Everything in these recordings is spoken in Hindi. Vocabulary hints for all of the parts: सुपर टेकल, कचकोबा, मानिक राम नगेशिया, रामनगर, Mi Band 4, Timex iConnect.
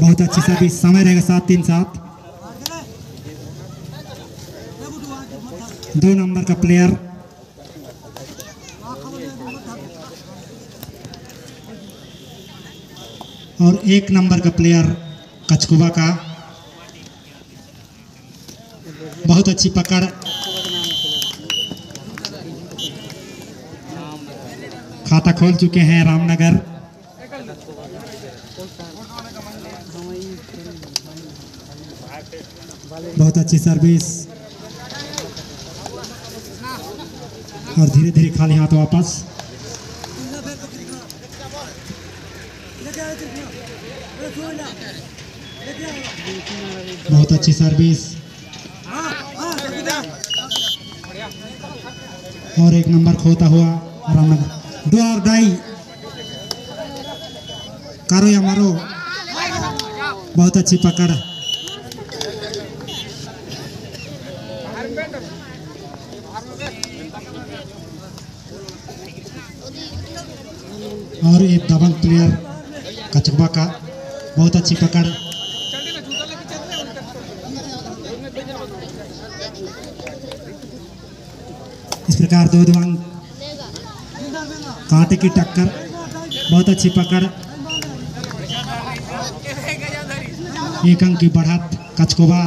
बहुत अच्छी सर्विस, समय रहेगा 7-3-7। 2 नंबर का प्लेयर और 1 नंबर का प्लेयर कचकोबा का, बहुत अच्छी पकड़। खाता खोल चुके हैं रामनगर। बहुत अच्छी सर्विस और धीरे धीरे खाली हाथ वापस। बहुत अच्छी सर्विस और 1 नंबर खोता हुआ रामनगर। दो और ढाई, करो या मारो, बहुत अच्छी पकड़। और एक दबंग प्लेयर कचकोबा का, बहुत अच्छी पकड़। इस प्रकार 2 दबंग कांटे की टक्कर, बहुत अच्छी पकड़। 1 अंक की बढ़त कचकोबा।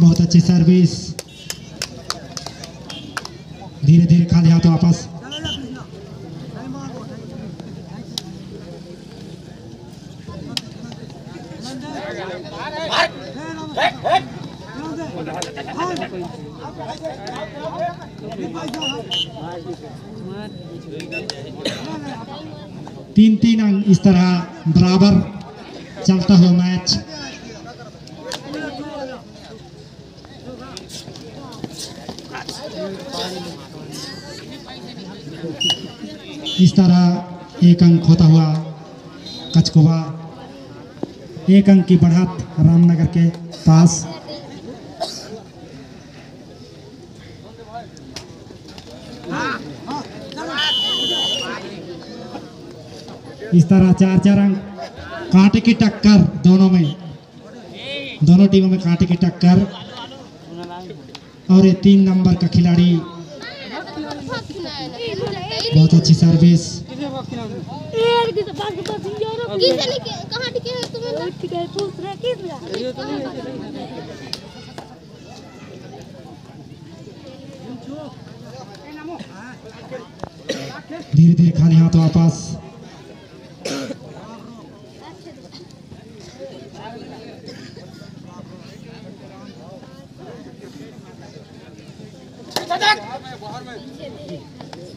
बहुत अच्छी सर्विस, धीरे धीरे खाली हाथ वापस। तीन अंक इस तरह बराबर चलता हुआ मैच। इस तरह 1 अंक होता हुआ कचकोबा, 1 अंक की बढ़त रामनगर के पास। इस तरह 4-4 अंक कांटे की टक्कर, दोनों टीमों में कांटे की टक्कर। और ये 3 नंबर का खिलाड़ी, बहुत अच्छी सर्विस। धीरे धीरे खाली हाथ वापस।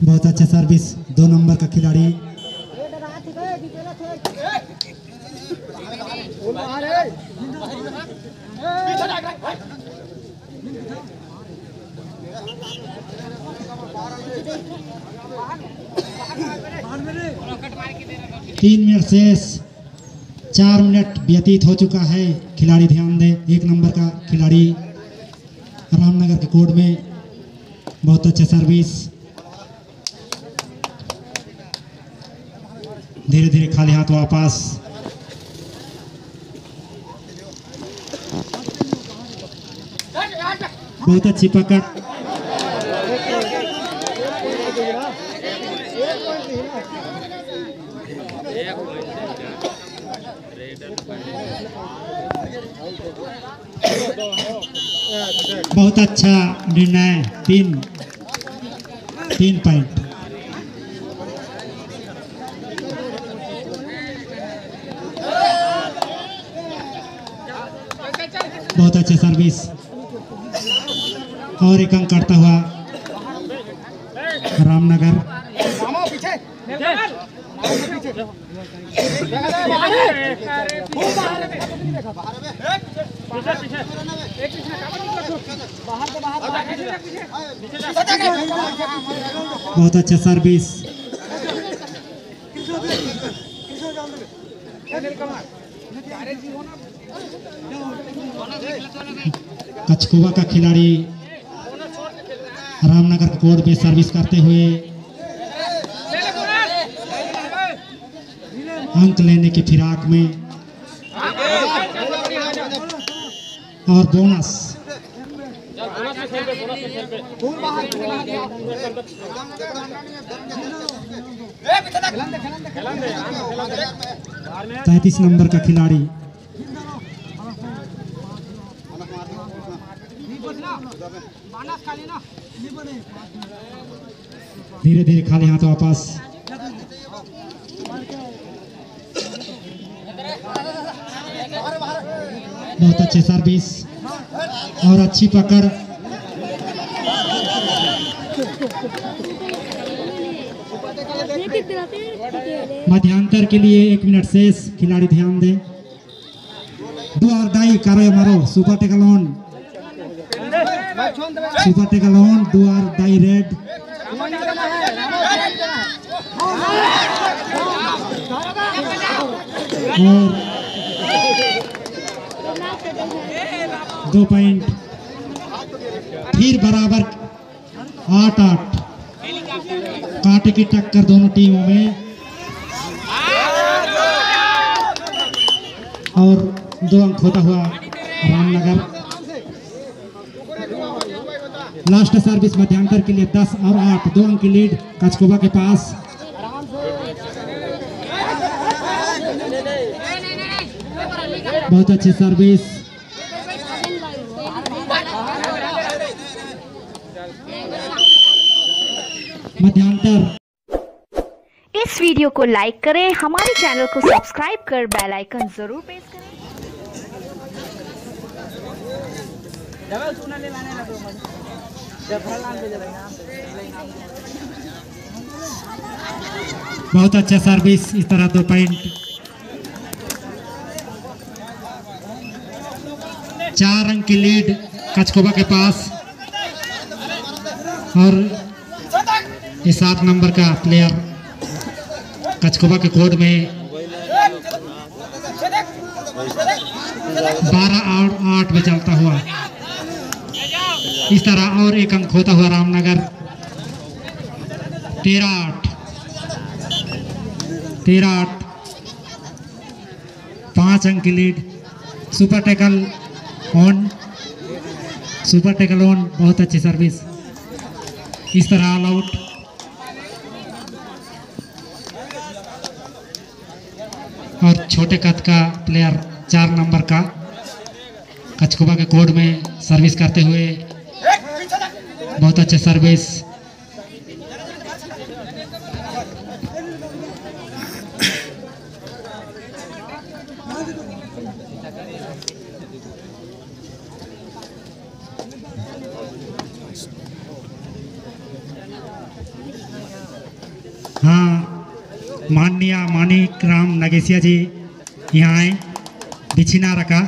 बहुत अच्छा सर्विस, 2 नंबर का खिलाड़ी। तो 3 मिनट शेष, 4 मिनट व्यतीत हो चुका है। खिलाड़ी ध्यान दें, 1 नंबर का खिलाड़ी रामनगर के कोर्ट में, बहुत अच्छा सर्विस। धीरे धीरे खाली हाथ वापस। बहुत अच्छी पकड़। बहुत अच्छा निर्णय, 3 पॉइंट। बहुत अच्छा सर्विस और 1 अंक करता हुआ रामनगर। बहुत अच्छा सर्विस। कचकोबा का खिलाड़ी रामनगर कोर्ट में सर्विस करते हुए अंक लेने की फिराक में और बोनस तैतीस नंबर का खिलाड़ी धीरे धीरे खाली हाथों वापस बहुत अच्छे सर्विस और अच्छी पकड़ मध्यांतर के लिए 1 मिनट शेष, खिलाड़ी ध्यान दें। दो और डाई करो मारो सुपर टेकल ऑन दो और डाई रेड और 2 पॉइंट फिर बराबर 8-8 कांटे की टक्कर दोनों टीमों में और 2 अंक होता हुआ रामनगर। लास्ट सर्विस मध्यांतर के लिए 10 और 8 2 अंक की लीड कचकोबा के पास। बहुत अच्छी सर्विस मध्यांतर। इस वीडियो को लाइक करें, हमारे चैनल को सब्सक्राइब कर बेल आइकन जरूर प्रेस करें। बहुत अच्छा सर्विस इस तरह 2 पॉइंट 4 अंक की लीड कचकोबा के पास और 7 नंबर का प्लेयर कचकोबा के कोर्ट में 12 और 8 में चलता हुआ इस तरह और 1 अंक होता हुआ रामनगर 13-8 13-8 5 अंक की लीड। सुपर टेकल ऑन बहुत अच्छी सर्विस इस तरह ऑल आउट। और छोटे कद का प्लेयर 4 नंबर का कचकोबा के कोर्ट में सर्विस करते हुए बहुत अच्छे सर्विस मानिक राम नगेशिया जी यहाँ आए बिछिना रखा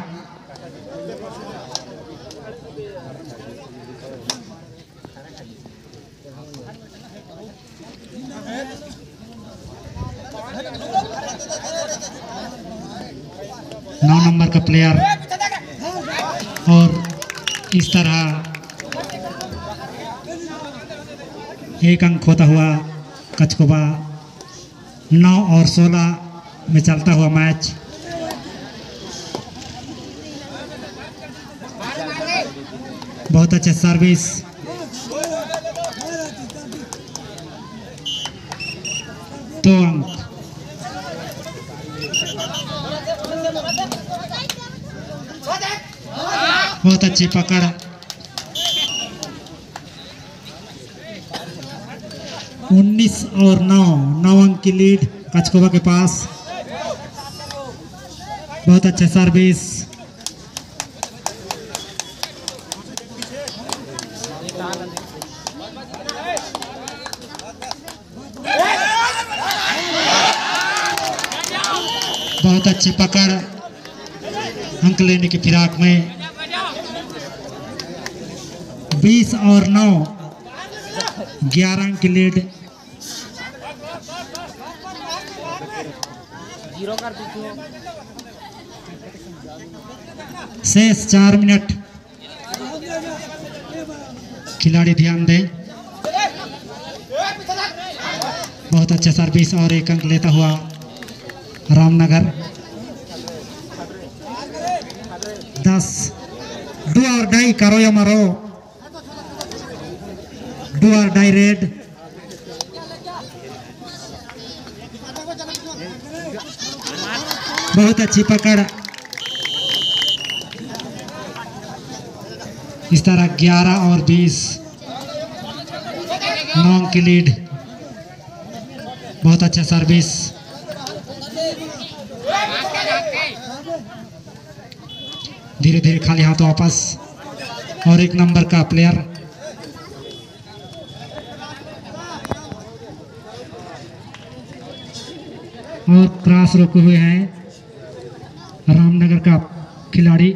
नौ नंबर का प्लेयर और इस तरह 1 अंक होता हुआ कचकोबा 9 और 16 में चलता हुआ मैच। बहुत अच्छे सर्विस तो बहुत अच्छी पकड़ और 9 अंक की लीड कचकोबा के पास। बहुत अच्छे सर्विस बहुत अच्छी पकड़ अंक लेने की फिराक में 20 और 9 11 अंक की लीड। जीरो कर दीजिए। शेष 4 मिनट, खिलाड़ी ध्यान दें। बहुत अच्छे सर्विस और एक अंक लेता हुआ रामनगर। 10 डू और डाई करो या मरो, डू और डाई रेड। बहुत अच्छी पकड़, इस तरह 11 और 20 9 की लीड। बहुत अच्छा सर्विस, धीरे धीरे खाली हाथ वापस और 1 नंबर का प्लेयर। और क्रॉस रोके हुए हैं रामनगर का खिलाड़ी।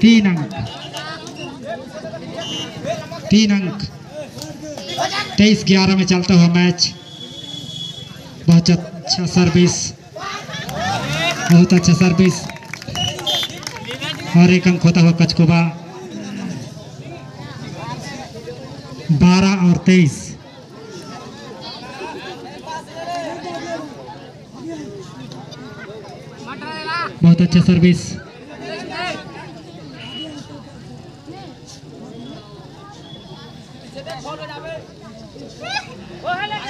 तीन अंक 23-11 में चलता हुआ मैच। बहुत अच्छा सर्विस, बहुत अच्छा सर्विस और 1 अंक होता हुआ कचकोबा। 12 और 23, बहुत अच्छा सर्विस।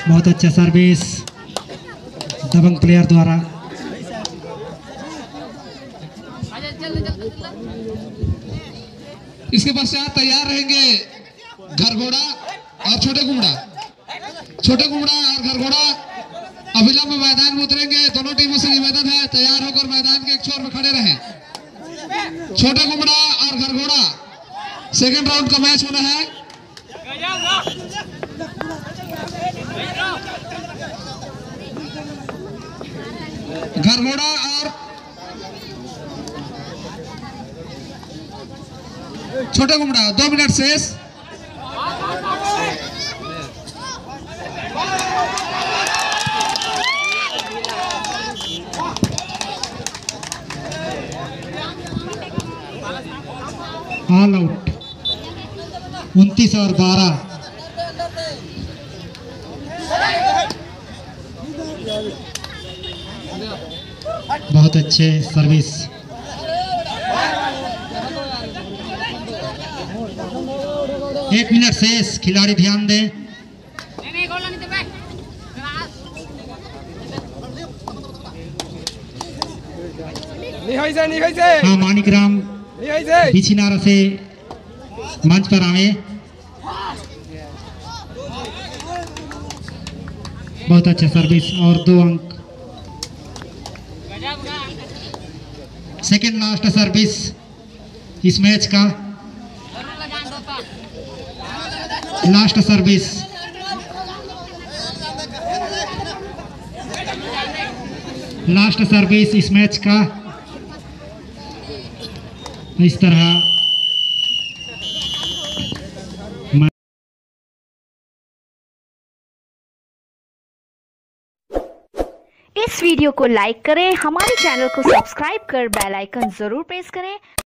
बहुत अच्छा सर्विस दबंग प्लेयर द्वारा। इसके पश्चात तैयार रहेंगे घर घोड़ा और छोटे घुमड़ा। छोटे घुमड़ा और घर घोड़ा अभिलंब मैदान में उतरेंगे। दोनों टीमों से निवेदन है तैयार होकर मैदान के एक छोर में खड़े रहें। छोटे घुमड़ा और घर घोड़ा सेकेंड राउंड का मैच होना है। घर घोड़ा और छोटे घुमड़ा 2 मिनट शेष। ऑल आउट 29 और 12। बहुत अच्छे सर्विस, एक मिनट शेष, खिलाड़ी ध्यान दें। हाँ माणिकराम पीछे नारा से मंच पर आए। बहुत अच्छा सर्विस और 2 अंक। सेकेंड लास्ट सर्विस इस मैच का, लास्ट सर्विस। लास्ट सर्विस इस मैच का। इस तरह इस वीडियो को लाइक करें, हमारे चैनल को सब्सक्राइब कर बेल आइकन जरूर प्रेस करें।